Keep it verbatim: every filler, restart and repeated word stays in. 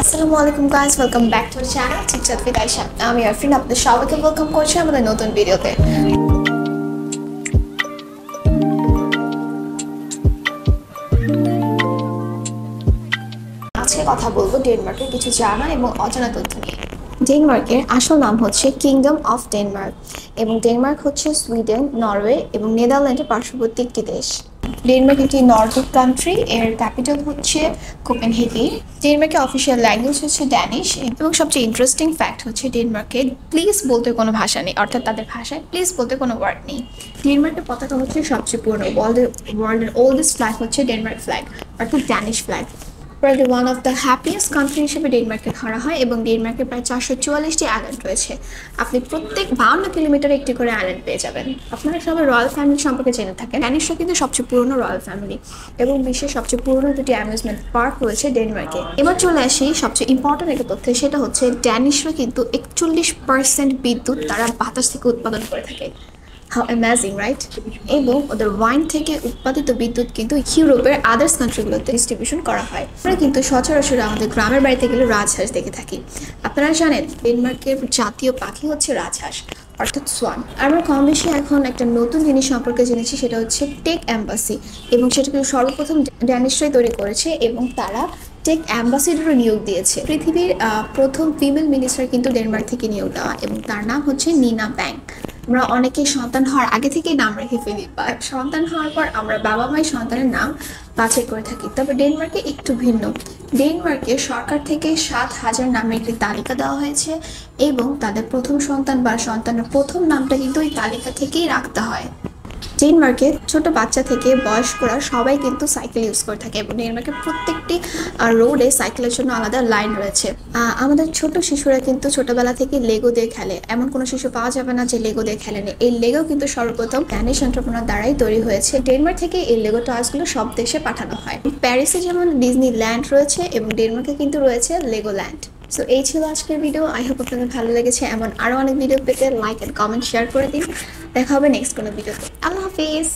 Assalamualaikum guys, welcome back to our channel Chitchat With Aysha. I'm your friend. Apna shobai ke welcome korchi amader notun video te. Ajke kotha bolbo Denmark er kichu jana ebong ojana totthyo niye. Denmark er ashol naam hocche Kingdom of Denmark ebong Denmark hocche Sweden, Norway ebong Netherlands er parshoboti ekti desh. Denmark is a Nordic country. Its capital is Copenhagen. Denmark's official language is Danish. And the most interesting fact is that Denmark please don't speak any language. Please don't speak any word. Denmark is the world's oldest flag is Denmark flag or the Danish flag. World one of the happiest country হিসেবে ডেনমার্কে ধরা হয় এবং ডেনমার্কে প্রায় চারশো চুয়াল্লিশটি island রয়েছে। আপনি প্রত্যেক বাহান্ন কিলোমিটার একটি করে আইল্যান্ড পেয়ে যাবেন। আপনারা সবাই রয়্যাল ফ্যামিলি সম্পর্কে জেনে থাকেন। ডেনিশরা কিন্তু সবচেয়ে পুরনো রয়্যাল ফ্যামিলি এবং বিশ্বের সবচেয়ে পুরনো দুটি অ্যামিউজমেন্ট পার্ক রয়েছে ডেনমার্কে। এবার চলে আসি সবচেয়ে ইম্পর্ট্যান্ট একটা তথ্য, সেটা হচ্ছে ডেনিশরা কিন্তু একচল্লিশ পার্সেন্ট বিদ্যুৎ তারা বাতাস থেকে উৎপাদন করে থাকে। How amazing, right? এবং ওদের ওয়াইন থেকে উৎপাদিত বিদ্যুৎ কিন্তু ইউরোপের আদার্স কান্ট্রিগুলোতে ডিস্ট্রিবিউশন করা হয়। আমরা কিন্তু সচরাচর আমাদের গ্রামের বাড়িতে গেলে রাজহাঁস দেখে থাকি। আপনারা জানেন ডেনমার্কের জাতীয় পাখি হচ্ছে রাজহাঁস অর্থাৎ সোয়ান। আমরা কম বেশি এখন একটা নতুন জিনিস সম্পর্কে জেনেছি, সেটা হচ্ছে টেক অ্যাম্বাসি এবং সেটাকে সর্বপ্রথম ড্যানিশরাই তৈরি করেছে এবং তারা টেক অ্যাম্বাসিডরও নিয়োগ দিয়েছে। পৃথিবীর প্রথম ফিমেল মিনিস্টার কিন্তু ডেনমার্ক থেকে নিয়োগ দেওয়া এবং তার নাম হচ্ছে নিনা ব্যাংক। আমরা অনেকে সন্তান হওয়ার আগে থেকেই নাম রেখে ফেলি বা সন্তান হওয়ার পর আমরা বাবা মায়ের সন্তানের নাম বাছাই করে থাকি, তবে ডেনমার্কে একটু ভিন্ন। ডেনমার্কে সরকার থেকে সাত হাজার নামের একটি তালিকা দেওয়া হয়েছে এবং তাদের প্রথম সন্তান বা সন্তানের প্রথম নামটা কিন্তু ওই তালিকা থেকেই রাখতে হয়। ডেনমার্কে ছোট বাচ্চা থেকে বয়স্করা সবাই কিন্তু সাইকেল ইউজ করে থাকে এবং ডেনমার্কের প্রত্যেকটি রোডে সাইকেলের জন্য আলাদা লাইন রয়েছে। আমাদের ছোট শিশুরা কিন্তু ছোটবেলা থেকে লেগো দিয়ে খেলে, এমন কোনো শিশু পাওয়া যাবে না যে লেগো দিয়ে খেলেনি। এই লেগো কিন্তু সর্বপ্রথম ড্যানিশ এন্টারপ্রেনার দ্বারাই তৈরি হয়েছে। ডেনমার্ক থেকে এই লেগো টয়সগুলো সব দেশে পাঠানো হয়। প্যারিসে যেমন ডিজনি ল্যান্ড রয়েছে এবং ডেনমার্কে কিন্তু রয়েছে লেগো ল্যান্ড। সো এই ছিল আজকের ভিডিও। আই হোপ আপনাদের ভালো লেগেছে। এমন আরও অনেক ভিডিও পেতে লাইক অ্যান্ড কমেন্ট শেয়ার করে দিন। দেখা হবে নেক্সট কোনো ভিডিওতে। আল্লাহ হাফিজ।